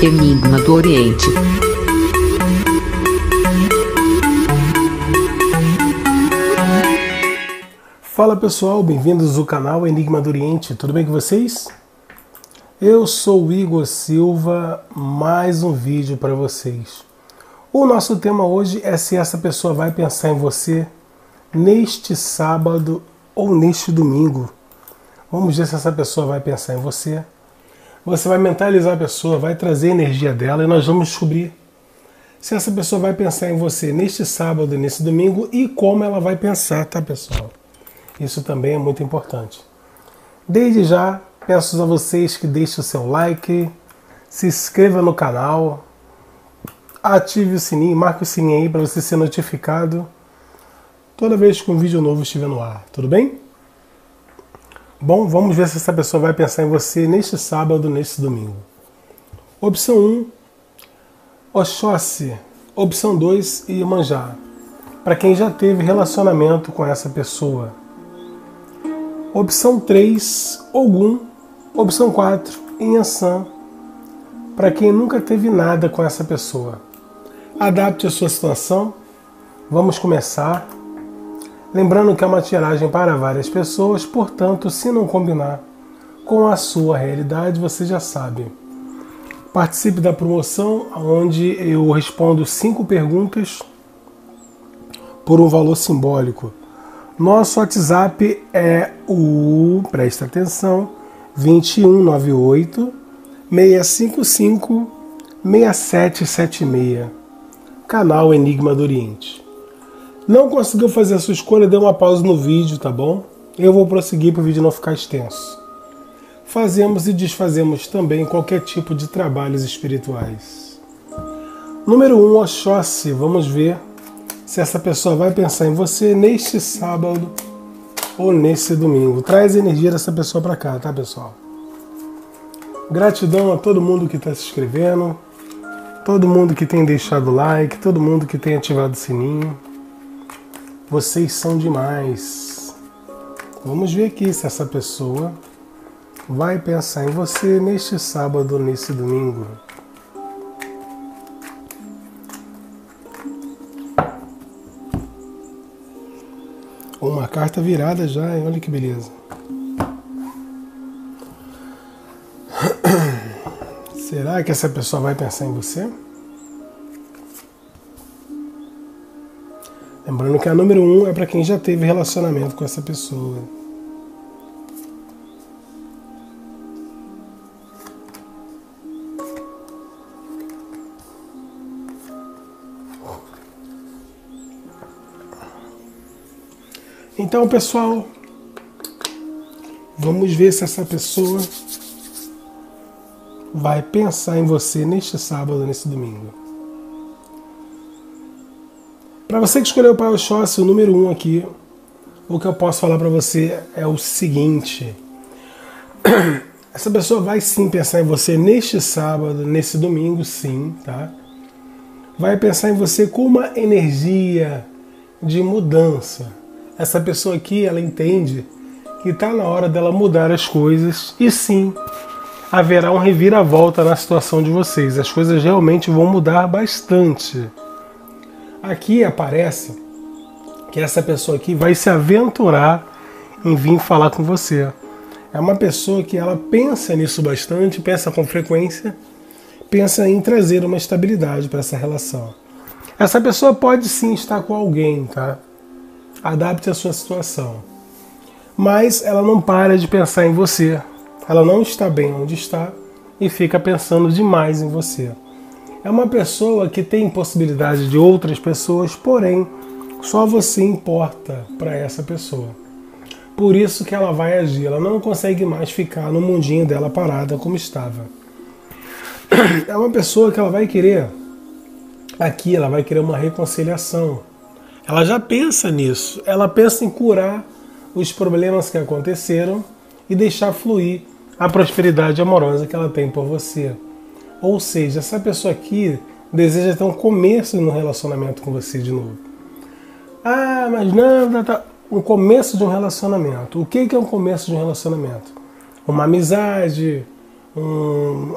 Enigma do Oriente. Fala pessoal, bem-vindos ao canal Enigma do Oriente, tudo bem com vocês? Eu sou o Igor Silva, mais um vídeo para vocês. O nosso tema hoje é se essa pessoa vai pensar em você neste sábado ou neste domingo. Vamos ver se essa pessoa vai pensar em você. Você vai mentalizar a pessoa, vai trazer a energia dela e nós vamos descobrir se essa pessoa vai pensar em você neste sábado e nesse domingo e como ela vai pensar, tá pessoal? Isso também é muito importante. Desde já, peço a vocês que deixem o seu like, se inscreva no canal, ative o sininho, marque o sininho aí para você ser notificado toda vez que um vídeo novo estiver no ar, tudo bem? Bom, vamos ver se essa pessoa vai pensar em você neste sábado, neste domingo. Opção 1, Oxóssi. Opção 2, Iemanjá. Para quem já teve relacionamento com essa pessoa. Opção 3, Ogum. Opção 4, Iansã. Para quem nunca teve nada com essa pessoa. Adapte a sua situação. Vamos começar. Lembrando que é uma tiragem para várias pessoas, portanto, se não combinar com a sua realidade, você já sabe. Participe da promoção, onde eu respondo 5 perguntas por um valor simbólico. Nosso WhatsApp é o, presta atenção, 2198 655 6776, canal Enigma do Oriente. Não conseguiu fazer a sua escolha, dê uma pausa no vídeo, tá bom? Eu vou prosseguir para o vídeo não ficar extenso. Fazemos e desfazemos também qualquer tipo de trabalhos espirituais. Número 1, Oxóssi. Vamos ver se essa pessoa vai pensar em você neste sábado ou nesse domingo. Traz a energia dessa pessoa para cá, tá pessoal? Gratidão a todo mundo que está se inscrevendo, todo mundo que tem deixado like, todo mundo que tem ativado o sininho. Vocês são demais. Vamos ver aqui se essa pessoa vai pensar em você neste sábado ou nesse domingo. Uma carta virada já, hein? Olha que beleza. Será que essa pessoa vai pensar em você? Lembrando que a número 1 é para quem já teve relacionamento com essa pessoa. Então, pessoal, vamos ver se essa pessoa vai pensar em você neste sábado, nesse domingo. Para você que escolheu o Oxóssi, o número 1 aqui, o que eu posso falar para você é o seguinte. Essa pessoa vai sim pensar em você neste sábado, nesse domingo, sim, tá? Vai pensar em você com uma energia de mudança. Essa pessoa aqui, ela entende que está na hora dela mudar as coisas e sim, haverá um reviravolta na situação de vocês. As coisas realmente vão mudar bastante. Aqui aparece que essa pessoa aqui vai se aventurar em vir falar com você. É uma pessoa que ela pensa nisso bastante, pensa com frequência, pensa em trazer uma estabilidade para essa relação. Essa pessoa pode sim estar com alguém, tá? Adapte a sua situação. Mas ela não para de pensar em você. Ela não está bem onde está e fica pensando demais em você. É uma pessoa que tem possibilidade de outras pessoas, porém, só você importa para essa pessoa. Por isso que ela vai agir, ela não consegue mais ficar no mundinho dela parada como estava. É uma pessoa que ela vai querer, aqui ela vai querer uma reconciliação. Ela já pensa nisso, ela pensa em curar os problemas que aconteceram e deixar fluir a prosperidade amorosa que ela tem por você. Ou seja, essa pessoa aqui deseja ter um começo no relacionamento com você de novo. Ah, mas não, tá. Um começo de um relacionamento. O que é um começo de um relacionamento? Uma amizade,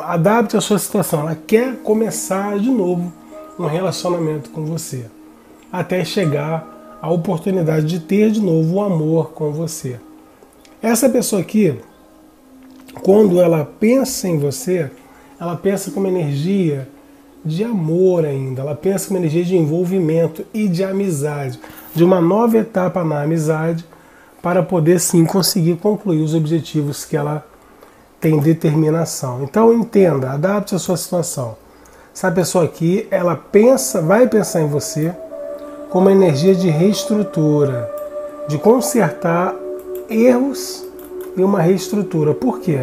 adapte a sua situação. Ela quer começar de novo um relacionamento com você, até chegar à oportunidade de ter de novo o amor com você. Essa pessoa aqui, quando ela pensa em você, ela pensa com uma energia de amor ainda, ela pensa com uma energia de envolvimento e de amizade, de uma nova etapa na amizade, para poder sim conseguir concluir os objetivos que ela tem determinação. Então entenda, adapte a sua situação. Essa pessoa aqui, ela pensa, vai pensar em você com uma energia de reestrutura, de consertar erros e uma reestrutura. Por quê?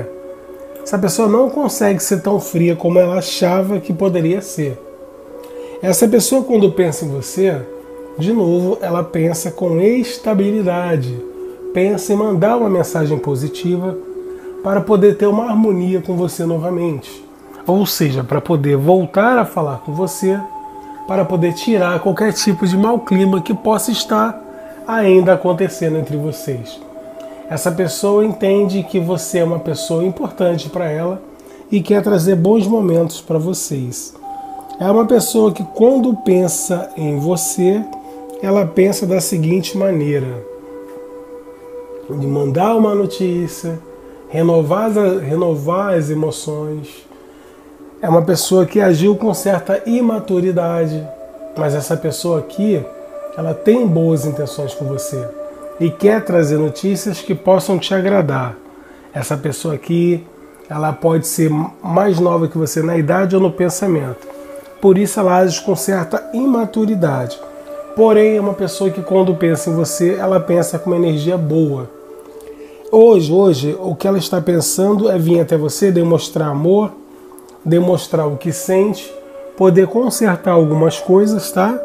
Essa pessoa não consegue ser tão fria como ela achava que poderia ser. Essa pessoa, quando pensa em você, de novo, ela pensa com estabilidade, pensa em mandar uma mensagem positiva para poder ter uma harmonia com você novamente. Ou seja, para poder voltar a falar com você, para poder tirar qualquer tipo de mau clima que possa estar ainda acontecendo entre vocês. Essa pessoa entende que você é uma pessoa importante para ela e quer trazer bons momentos para vocês. É uma pessoa que, quando pensa em você, ela pensa da seguinte maneira: de mandar uma notícia, renovar as emoções. É uma pessoa que agiu com certa imaturidade, mas essa pessoa aqui, ela tem boas intenções com você e quer trazer notícias que possam te agradar. Essa pessoa aqui, ela pode ser mais nova que você na idade ou no pensamento, por isso ela age com certa imaturidade. Porém, é uma pessoa que, quando pensa em você, ela pensa com uma energia boa. Hoje, o que ela está pensando é vir até você, demonstrar amor, demonstrar o que sente, poder consertar algumas coisas, tá?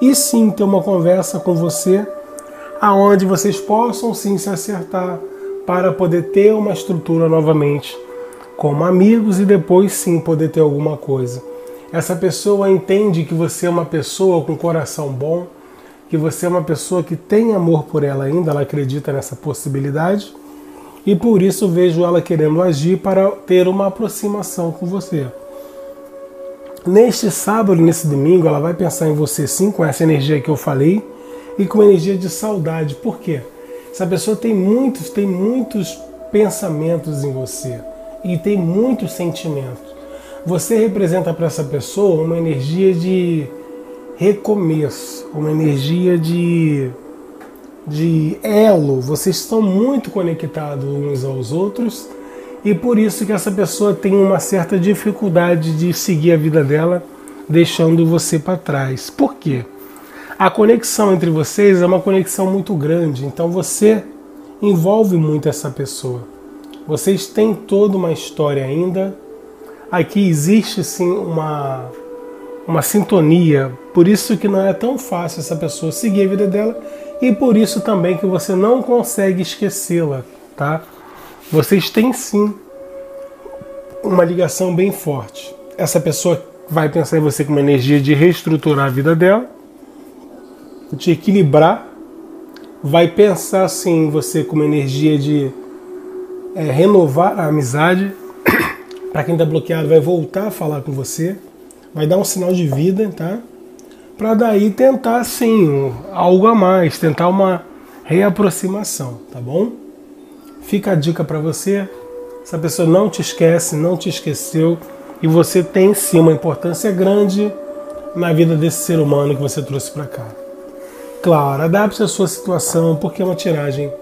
E sim ter uma conversa com você, aonde vocês possam sim se acertar para poder ter uma estrutura novamente, como amigos, e depois sim poder ter alguma coisa. Essa pessoa entende que você é uma pessoa com coração bom, que você é uma pessoa que tem amor por ela ainda, ela acredita nessa possibilidade, e por isso vejo ela querendo agir para ter uma aproximação com você. Neste sábado, nesse domingo, ela vai pensar em você sim, com essa energia que eu falei, e com energia de saudade. Por quê? Essa pessoa tem muitos pensamentos em você, e tem muitos sentimentos. Você representa para essa pessoa uma energia de recomeço, uma energia de elo. Vocês estão muito conectados uns aos outros e por isso que essa pessoa tem uma certa dificuldade de seguir a vida dela, deixando você para trás. Por quê? A conexão entre vocês é uma conexão muito grande, então você envolve muito essa pessoa. Vocês têm toda uma história ainda. Aqui existe sim uma sintonia, por isso que não é tão fácil essa pessoa seguir a vida dela e por isso também que você não consegue esquecê-la, tá? Vocês têm sim uma ligação bem forte. Essa pessoa vai pensar em você com uma energia de reestruturar a vida dela, de equilibrar, vai pensar sim em você com uma energia de renovar a amizade. Para quem está bloqueado, vai voltar a falar com você, vai dar um sinal de vida, tá? Para daí tentar, sim, algo a mais, tentar uma reaproximação, tá bom? Fica a dica para você, essa pessoa não te esquece, não te esqueceu, e você tem, sim, uma importância grande na vida desse ser humano que você trouxe para cá. Claro, adapte a sua situação, porque é uma tiragem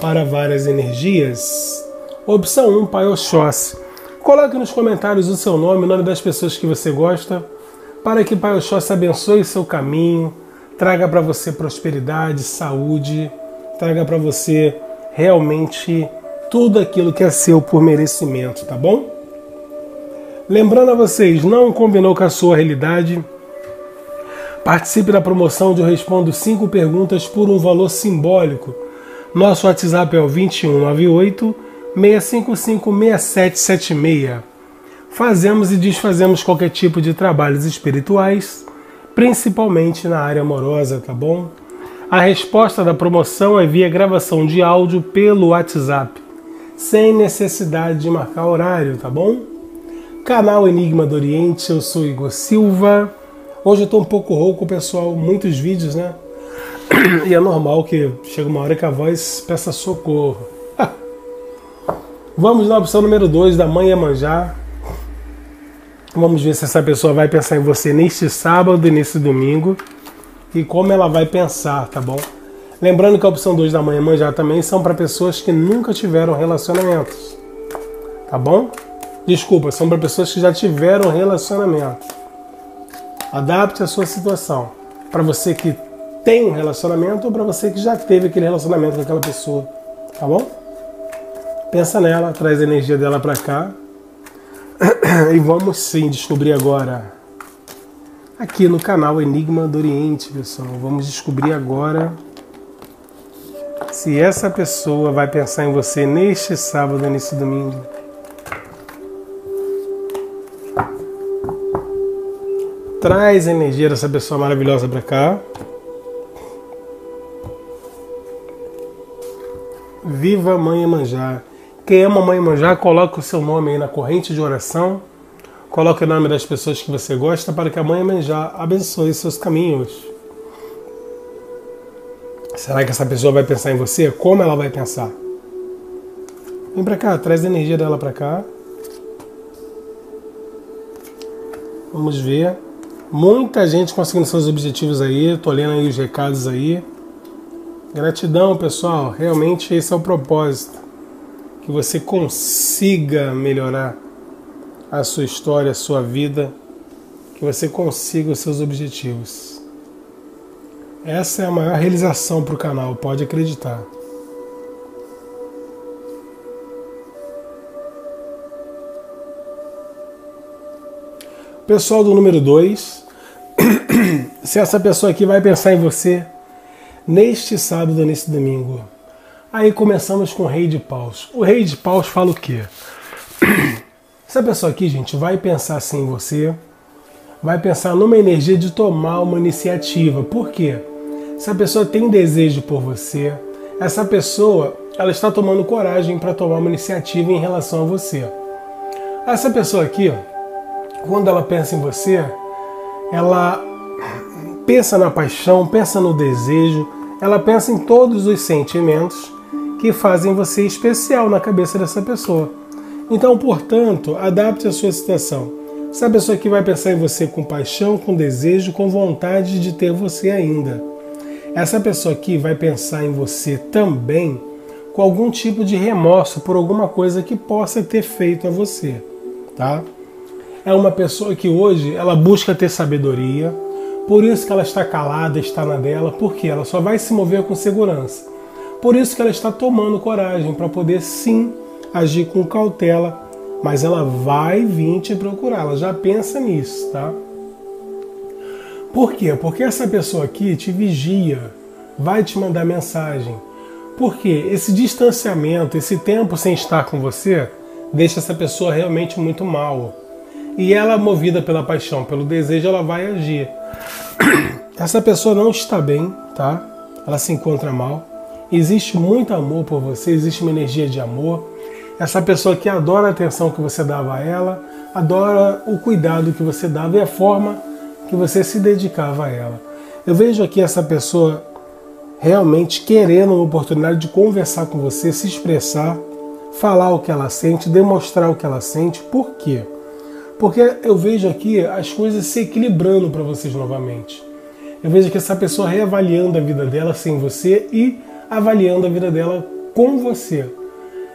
para várias energias. Opção 1, Pai Oxóssi. Coloque nos comentários o seu nome, o nome das pessoas que você gosta, para que Pai Oxóssi abençoe seu caminho, traga para você prosperidade, saúde, traga para você realmente tudo aquilo que é seu por merecimento, tá bom? Lembrando a vocês, não combinou com a sua realidade? Participe da promoção de Eu Respondo 5 Perguntas por um valor simbólico. Nosso WhatsApp é o 2198-655-6776. Fazemos e desfazemos qualquer tipo de trabalhos espirituais, principalmente na área amorosa, tá bom? A resposta da promoção é via gravação de áudio pelo WhatsApp sem necessidade de marcar horário, tá bom? Canal Enigma do Oriente, eu sou Igor Silva. Hoje eu tô um pouco rouco, pessoal, muitos vídeos, né? E é normal que chega uma hora que a voz peça socorro. Vamos na opção número 2 da mãe Iemanjá. Vamos ver se essa pessoa vai pensar em você neste sábado e nesse domingo. E como ela vai pensar, tá bom? Lembrando que a opção 2 da mãe Iemanjá também são para pessoas que nunca tiveram relacionamentos, tá bom? Desculpa, são para pessoas que já tiveram relacionamento. Adapte a sua situação. Para você que tem um relacionamento ou para você que já teve aquele relacionamento com aquela pessoa, tá bom? Pensa nela, traz a energia dela para cá. E vamos sim descobrir agora. Aqui no canal Enigma do Oriente, pessoal. Vamos descobrir agora se essa pessoa vai pensar em você neste sábado e nesse domingo. Traz a energia dessa pessoa maravilhosa para cá. Viva a mãe Iemanjá. Quem ama a mãe Iemanjá, coloque o seu nome aí na corrente de oração. Coloque o nome das pessoas que você gosta para que a mãe Iemanjá abençoe seus caminhos. Será que essa pessoa vai pensar em você? Como ela vai pensar? Vem pra cá, traz a energia dela pra cá. Vamos ver. Muita gente conseguindo seus objetivos aí. Tô lendo aí os recados aí. Gratidão, pessoal. Realmente esse é o propósito. Que você consiga melhorar a sua história, a sua vida, que você consiga os seus objetivos. Essa é a maior realização para o canal, pode acreditar. Pessoal do número 2, se essa pessoa aqui vai pensar em você neste sábado, nesse domingo. Aí começamos com o Rei de Paus. O Rei de Paus fala o quê? Essa pessoa aqui, gente, vai pensar assim em você, vai pensar numa energia de tomar uma iniciativa. Por quê? Essa pessoa tem desejo por você, essa pessoa ela está tomando coragem para tomar uma iniciativa em relação a você. Essa pessoa aqui, quando ela pensa em você, ela pensa na paixão, pensa no desejo, ela pensa em todos os sentimentos que fazem você especial na cabeça dessa pessoa. Então, portanto, adapte a sua situação. Essa pessoa que vai pensar em você com paixão, com desejo, com vontade de ter você ainda. Essa pessoa aqui vai pensar em você também com algum tipo de remorso por alguma coisa que possa ter feito a você, tá? É uma pessoa que hoje ela busca ter sabedoria, por isso que ela está calada, está na dela, porque ela só vai se mover com segurança. Por isso que ela está tomando coragem para poder sim agir com cautela, mas ela vai vir te procurar, ela já pensa nisso, tá? Por quê? Porque essa pessoa aqui te vigia, vai te mandar mensagem. Porque esse distanciamento, esse tempo sem estar com você, deixa essa pessoa realmente muito mal. E ela, movida pela paixão, pelo desejo, ela vai agir. Essa pessoa não está bem, tá? Ela se encontra mal. Existe muito amor por você, existe uma energia de amor. Essa pessoa que adora a atenção que você dava a ela, adora o cuidado que você dava e a forma que você se dedicava a ela. Eu vejo aqui essa pessoa realmente querendo uma oportunidade de conversar com você, se expressar, falar o que ela sente, demonstrar o que ela sente. Por quê? Porque eu vejo aqui as coisas se equilibrando para vocês novamente. Eu vejo que essa pessoa reavaliando a vida dela sem você e avaliando a vida dela com você.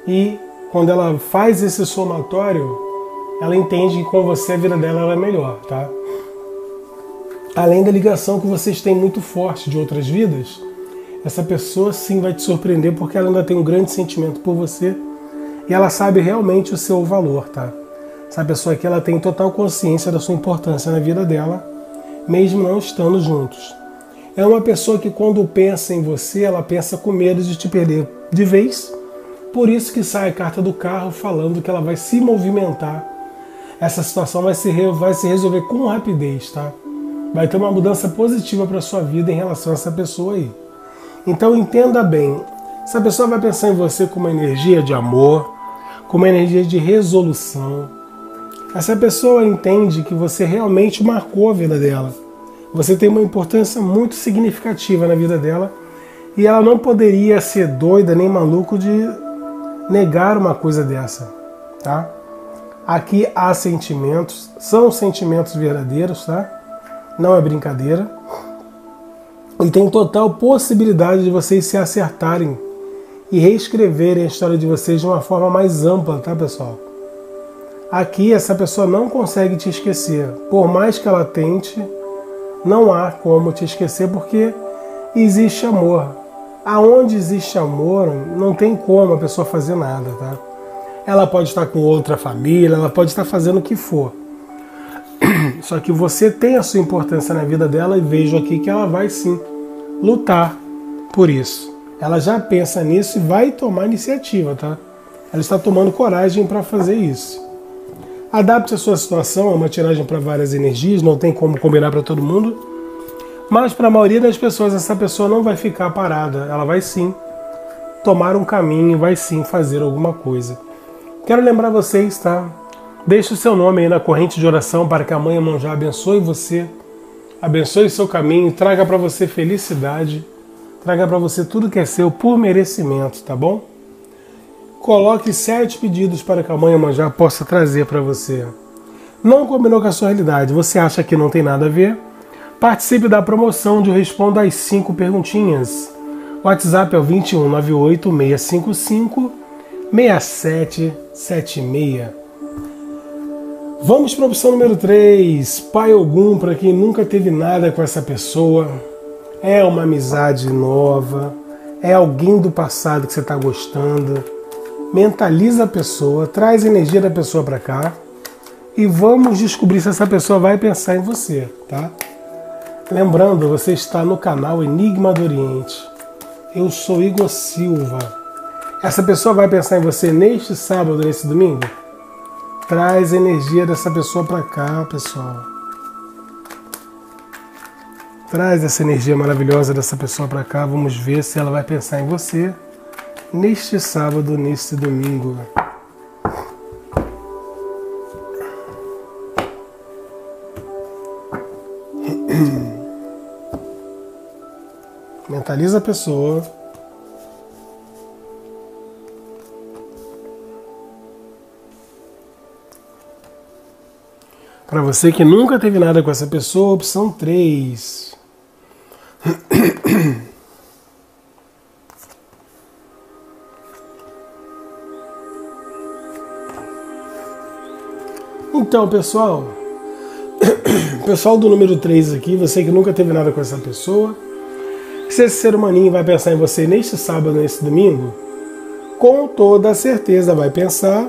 E quando ela faz esse somatório, ela entende que com você a vida dela é melhor, tá? Além da ligação que vocês têm muito forte de outras vidas, essa pessoa sim vai te surpreender porque ela ainda tem um grande sentimento por você e ela sabe realmente o seu valor, tá? Essa pessoa aqui ela tem total consciência da sua importância na vida dela, mesmo não estando juntos. É uma pessoa que quando pensa em você, ela pensa com medo de te perder de vez. Por isso que sai a carta do carro falando que ela vai se movimentar. Essa situação vai se resolver com rapidez, tá? Vai ter uma mudança positiva para sua vida em relação a essa pessoa aí. Então entenda bem. Essa pessoa vai pensar em você com uma energia de amor, com uma energia de resolução. Essa pessoa entende que você realmente marcou a vida dela. Você tem uma importância muito significativa na vida dela e ela não poderia ser doida nem maluco de negar uma coisa dessa, tá? Aqui há sentimentos, são sentimentos verdadeiros, tá? Não é brincadeira. E tem total possibilidade de vocês se acertarem e reescreverem a história de vocês de uma forma mais ampla, tá, pessoal? Aqui essa pessoa não consegue te esquecer. Por mais que ela tente, não há como te esquecer, porque existe amor. Aonde existe amor, não tem como a pessoa fazer nada, tá? Ela pode estar com outra família, ela pode estar fazendo o que for. Só que você tem a sua importância na vida dela e vejo aqui que ela vai sim lutar por isso. Ela já pensa nisso e vai tomar iniciativa, tá? Ela está tomando coragem para fazer isso. Adapte a sua situação, é uma tiragem para várias energias, não tem como combinar para todo mundo. Mas para a maioria das pessoas, essa pessoa não vai ficar parada. Ela vai sim tomar um caminho, vai sim fazer alguma coisa. Quero lembrar vocês, tá? Deixe o seu nome aí na corrente de oração para que a mãe Iemanjá abençoe você, abençoe o seu caminho, traga para você felicidade, traga para você tudo que é seu por merecimento, tá bom? Coloque 7 pedidos para que a mãe Iemanjá possa trazer para você. Não combinou com a sua realidade, você acha que não tem nada a ver? Participe da promoção de Eu Respondo as 5 perguntinhas. O WhatsApp é o 21 98 655 6776. Vamos para a opção número 3, pai Ogum, para quem nunca teve nada com essa pessoa. É uma amizade nova, é alguém do passado que você está gostando. Mentaliza a pessoa, traz a energia da pessoa para cá e vamos descobrir se essa pessoa vai pensar em você, tá? Lembrando, você está no canal Enigma do Oriente. Eu sou Igor Silva. Essa pessoa vai pensar em você neste sábado, nesse domingo? Traz a energia dessa pessoa para cá, pessoal. Traz essa energia maravilhosa dessa pessoa para cá. Vamos ver se ela vai pensar em você neste sábado, neste domingo. Mentaliza a pessoa. Para você que nunca teve nada com essa pessoa, opção 3. Então, pessoal, pessoal do número 3 aqui, você que nunca teve nada com essa pessoa, se esse ser humaninho vai pensar em você neste sábado, nesse domingo, com toda a certeza vai pensar.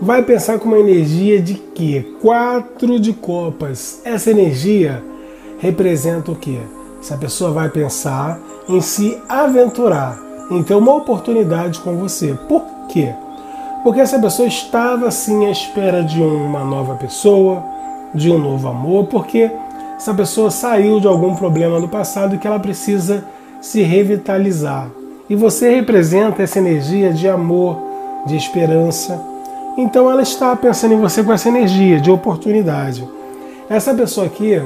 Vai pensar com uma energia de quê? 4 de copas. Essa energia representa o quê? Essa pessoa vai pensar em se aventurar, em ter uma oportunidade com você. Por quê? Porque essa pessoa estava assim à espera de uma nova pessoa, de um novo amor, porque essa pessoa saiu de algum problema no passado e que ela precisa se revitalizar. E você representa essa energia de amor, de esperança. Então ela está pensando em você com essa energia de oportunidade. Essa pessoa aqui,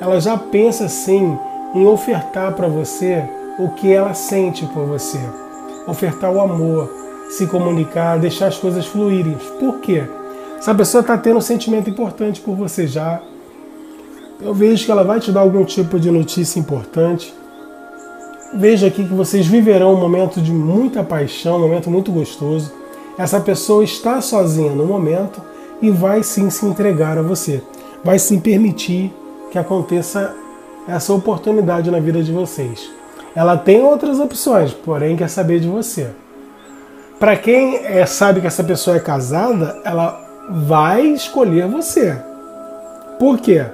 ela já pensa sim em ofertar para você o que ela sente por você. Ofertar o amor, se comunicar, deixar as coisas fluírem. Por quê? Essa pessoa está tendo um sentimento importante por você já. Eu vejo que ela vai te dar algum tipo de notícia importante. Vejo aqui que vocês viverão um momento de muita paixão, um momento muito gostoso. Essa pessoa está sozinha no momento e vai sim se entregar a você. Vai sim permitir que aconteça essa oportunidade na vida de vocês. Ela tem outras opções, porém quer saber de você. Para quem sabe que essa pessoa é casada, ela vai escolher você. Por quê?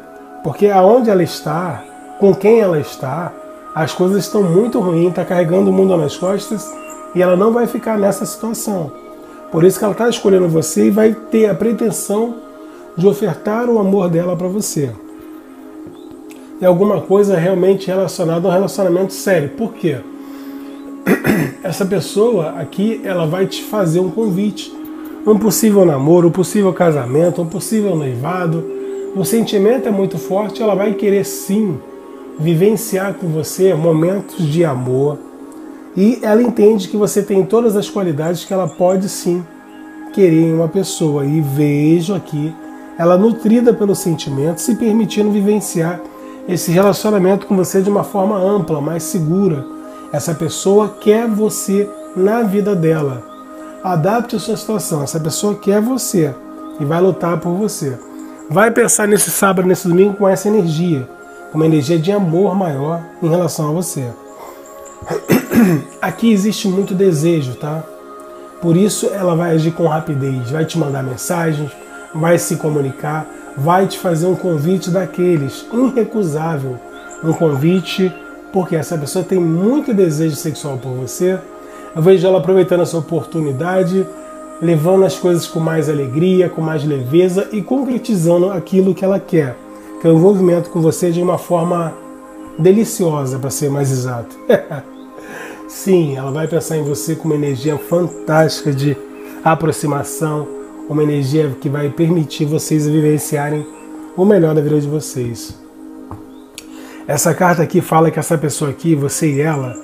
Porque aonde ela está, com quem ela está, as coisas estão muito ruins, está carregando o mundo nas costas e ela não vai ficar nessa situação. Por isso que ela está escolhendo você e vai ter a pretensão de ofertar o amor dela para você. É alguma coisa realmente relacionada a um relacionamento sério. Por quê? Essa pessoa aqui, ela vai te fazer um convite um possível namoro, um possível casamento, um possível noivado. O sentimento é muito forte, ela vai querer sim vivenciar com você momentos de amor. E ela entende que você tem todas as qualidades que ela pode sim querer em uma pessoa. E vejo aqui ela nutrida pelo sentimento, se permitindo vivenciar esse relacionamento com você de uma forma ampla, mais segura. Essa pessoa quer você na vida dela. Adapte a sua situação. Essa pessoa quer você e vai lutar por você. Vai pensar nesse sábado, nesse domingo com essa energia. Uma energia de amor maior em relação a você. Aqui existe muito desejo, tá? Por isso ela vai agir com rapidez. Vai te mandar mensagens, vai se comunicar, vai te fazer um convite daqueles, irrecusável. Um convite porque essa pessoa tem muito desejo sexual por você. Eu vejo ela aproveitando essa oportunidade, levando as coisas com mais alegria, com mais leveza e concretizando aquilo que ela quer, que é o envolvimento com você de uma forma deliciosa, para ser mais exato. Sim, ela vai pensar em você com uma energia fantástica de aproximação, uma energia que vai permitir vocês vivenciarem o melhor da vida de vocês. Essa carta aqui fala que essa pessoa aqui, você e ela,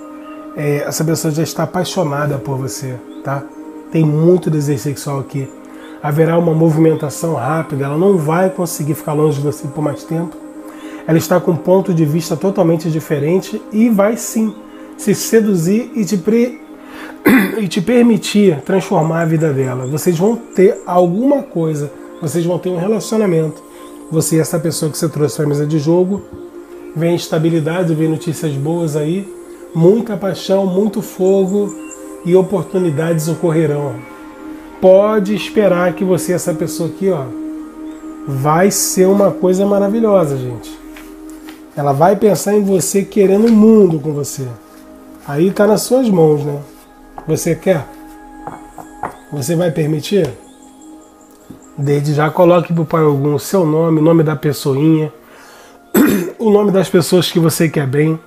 essa pessoa já está apaixonada por você, tá? Tem muito desejo sexual aqui. Haverá uma movimentação rápida, ela não vai conseguir ficar longe de você por mais tempo. Ela está com um ponto de vista totalmente diferente e vai sim se seduzir e te permitir transformar a vida dela. Vocês vão ter alguma coisa, vocês vão ter um relacionamento. Você e essa pessoa que você trouxe para a mesa de jogo, vem estabilidade, vem notícias boas aí. Muita paixão, muito fogo e oportunidades ocorrerão. Pode esperar que você, essa pessoa aqui, ó, vai ser uma coisa maravilhosa, gente. Ela vai pensar em você querendo o mundo com você. Aí tá nas suas mãos, né? Você quer? Você vai permitir? Desde já coloque pro Pai Ogum o seu nome, o nome da pessoinha, o nome das pessoas que você quer bem,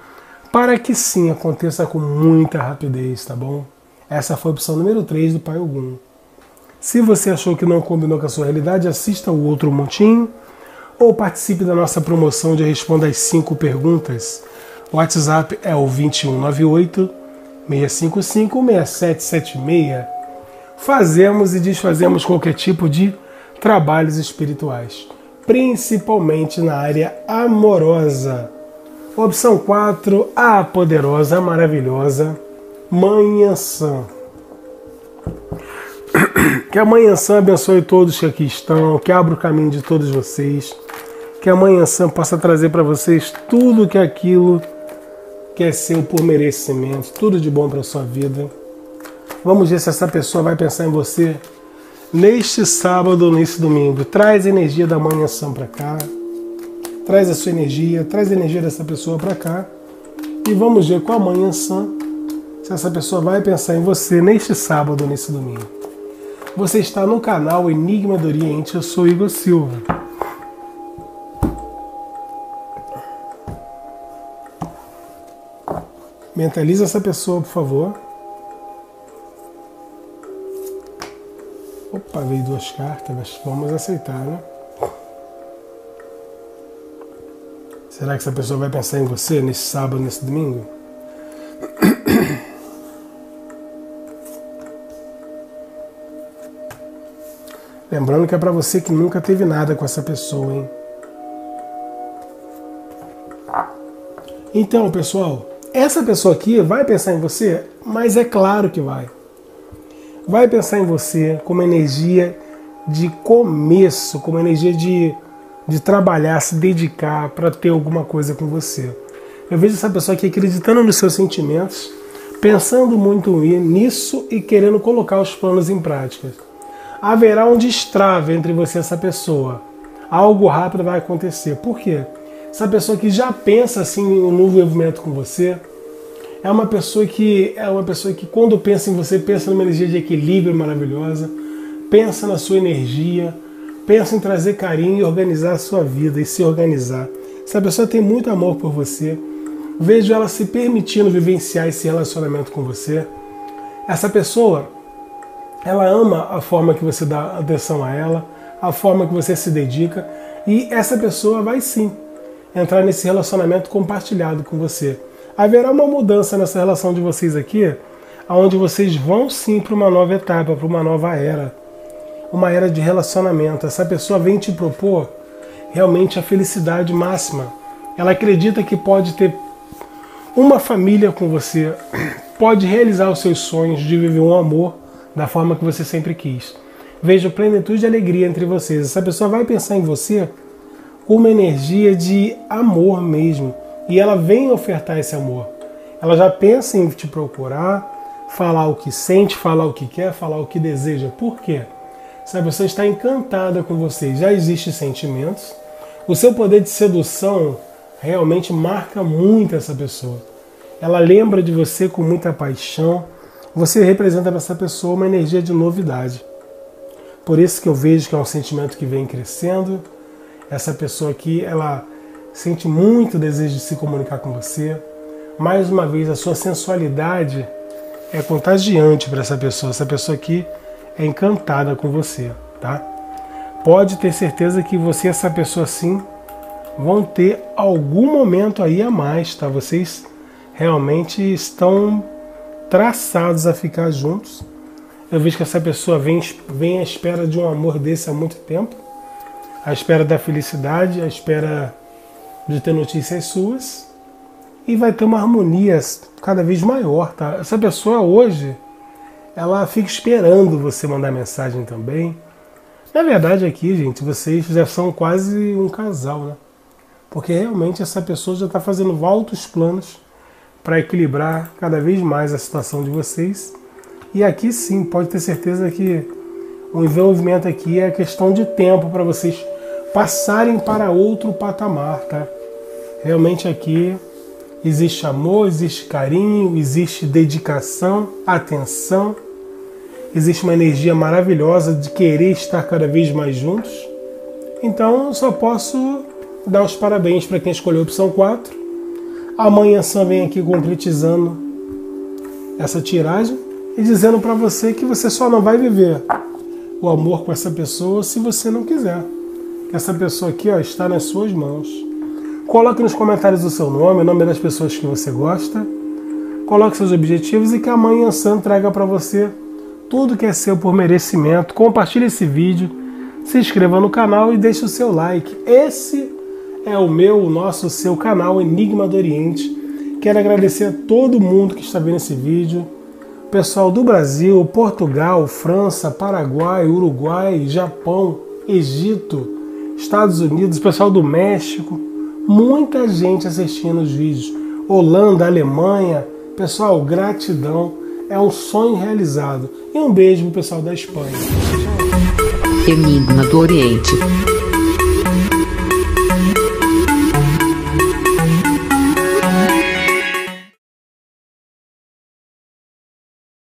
para que sim aconteça com muita rapidez, tá bom? Essa foi a opção número 3 do Pai Ogum. Se você achou que não combinou com a sua realidade, assista o outro montinho ou participe da nossa promoção de Responda as 5 Perguntas. O WhatsApp é o 2198-655-6776. Fazemos e desfazemos qualquer tipo de trabalhos espirituais, principalmente na área amorosa. Opção 4, a poderosa, a maravilhosa Mãe Iansã. Que a Mãe Iansã abençoe todos que aqui estão, que abra o caminho de todos vocês, que a Mãe Iansã possa trazer para vocês tudo que aquilo que é seu por merecimento, tudo de bom para a sua vida. Vamos ver se essa pessoa vai pensar em você neste sábado ou nesse domingo. Traz a energia da Mãe Iansã para cá. Traz a sua energia, traz a energia dessa pessoa para cá. E vamos ver com a Mãe Iansã se essa pessoa vai pensar em você neste sábado ou nesse domingo. Você está no canal Enigma do Oriente, eu sou Igor Silva. Mentaliza essa pessoa, por favor. Opa, veio 2 cartas, mas vamos aceitar, né? Será que essa pessoa vai pensar em você nesse sábado, nesse domingo? Lembrando que é pra você que nunca teve nada com essa pessoa, hein? Então, pessoal, essa pessoa aqui vai pensar em você, mas é claro que vai. Vai pensar em você com uma energia de começo, com uma energia de trabalhar, se dedicar para ter alguma coisa com você. Eu vejo essa pessoa aqui acreditando nos seus sentimentos, pensando muito nisso e querendo colocar os planos em prática. Haverá um destrave entre você e essa pessoa. Algo rápido vai acontecer. Por quê? Essa pessoa que já pensa assim em um novo envolvimento com você, é uma pessoa que quando pensa em você, pensa numa energia de equilíbrio maravilhosa, pensa na sua energia, pensa em trazer carinho e organizar a sua vida, e se organizar. Essa pessoa tem muito amor por você. Vejo ela se permitindo vivenciar esse relacionamento com você. Essa pessoa Ela ama a forma que você dá atenção a ela, a forma que você se dedica, e essa pessoa vai sim entrar nesse relacionamento compartilhado com você. Haverá uma mudança nessa relação de vocês aqui, onde vocês vão sim para uma nova etapa, para uma nova era. Uma era de relacionamento. Essa pessoa vem te propor realmente a felicidade máxima. Ela acredita que pode ter uma família com você, pode realizar os seus sonhos de viver um amor da forma que você sempre quis. Vejo plenitude e alegria entre vocês. Essa pessoa vai pensar em você com uma energia de amor mesmo. E ela vem ofertar esse amor. Ela já pensa em te procurar, falar o que sente, falar o que quer, falar o que deseja. Por quê? Essa pessoa está encantada com você. Já existem sentimentos. O seu poder de sedução realmente marca muito essa pessoa. Ela lembra de você com muita paixão. Você representa para essa pessoa uma energia de novidade. Por isso que eu vejo que é um sentimento que vem crescendo. Essa pessoa aqui, ela sente muito desejo de se comunicar com você. Mais uma vez, a sua sensualidade é contagiante para essa pessoa. Essa pessoa aqui é encantada com você, tá? Pode ter certeza que você e essa pessoa sim vão ter algum momento aí a mais, tá? Vocês realmente estão traçados a ficar juntos. Eu vejo que essa pessoa vem à espera de um amor desse há muito tempo, à espera da felicidade, à espera de ter notícias suas, e vai ter uma harmonia cada vez maior, tá? Essa pessoa hoje ela fica esperando você mandar mensagem também. Na verdade aqui, gente, vocês já são quase um casal, né? Porque realmente essa pessoa já está fazendo altos planos para equilibrar cada vez mais a situação de vocês. E aqui sim, pode ter certeza que o envolvimento aqui é questão de tempo para vocês passarem para outro patamar, tá? Realmente aqui existe amor, existe carinho, existe dedicação, atenção. Existe uma energia maravilhosa de querer estar cada vez mais juntos. Então eu só posso dar os parabéns para quem escolheu a opção 4. Amanhã Iansã vem aqui concretizando essa tiragem e dizendo para você que você só não vai viver o amor com essa pessoa se você não quiser. Essa pessoa aqui, ó, está nas suas mãos. Coloque nos comentários o seu nome, o nome das pessoas que você gosta. Coloque seus objetivos e que amanhã Iansã traga para você tudo que é seu por merecimento. Compartilhe esse vídeo, se inscreva no canal e deixe o seu like. Esse é o meu, o nosso, o seu canal Enigma do Oriente. Quero agradecer a todo mundo que está vendo esse vídeo. Pessoal do Brasil, Portugal, França, Paraguai, Uruguai, Japão, Egito, Estados Unidos, pessoal do México. Muita gente assistindo os vídeos. Holanda, Alemanha. Pessoal, gratidão. É um sonho realizado. E um beijo pro pessoal da Espanha. Enigma do Oriente.